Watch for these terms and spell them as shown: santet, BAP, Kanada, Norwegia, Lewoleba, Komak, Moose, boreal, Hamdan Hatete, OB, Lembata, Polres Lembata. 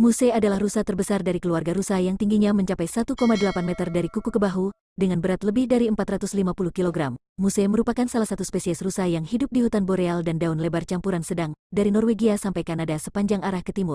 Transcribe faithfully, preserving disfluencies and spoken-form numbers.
Moose adalah rusa terbesar dari keluarga rusa yang tingginya mencapai satu koma delapan meter dari kuku ke bahu, dengan berat lebih dari empat ratus lima puluh kilogram. Moose merupakan salah satu spesies rusa yang hidup di hutan boreal dan daun lebar campuran sedang, dari Norwegia sampai Kanada sepanjang arah ke timur.